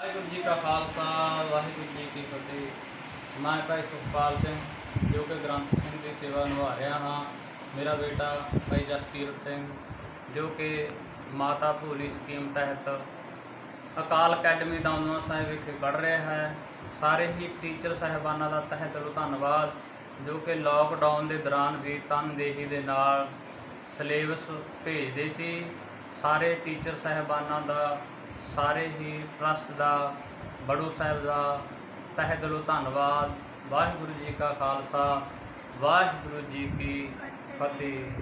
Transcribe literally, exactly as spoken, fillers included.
वाहिगुरु जी का खालसा वाहिगुरु जी की फतेह। मैं भाई सुखपाल सिंह जो कि ग्रंथ सिंह की सेवा निभा रहा हाँ। मेरा बेटा भाई जसकीरत सिंह जो कि माता भोली स्कीम तहत अकाल अकैडमी दामदमा साहिब विखे पढ़ रहा है। सारे ही टीचर साहिबाना का तहे दिलों धन्नवाद जो कि लॉकडाउन के दौरान भी तनदेही दे नाल सिलेबस भेजते सी। सारे टीचर साहिबाना का सारे ही ट्रस्ट का बड़ू साहब का तहे दिलों धन्नवाद। वाहिगुरु जी का खालसा वाहिगुरु जी की फतेह।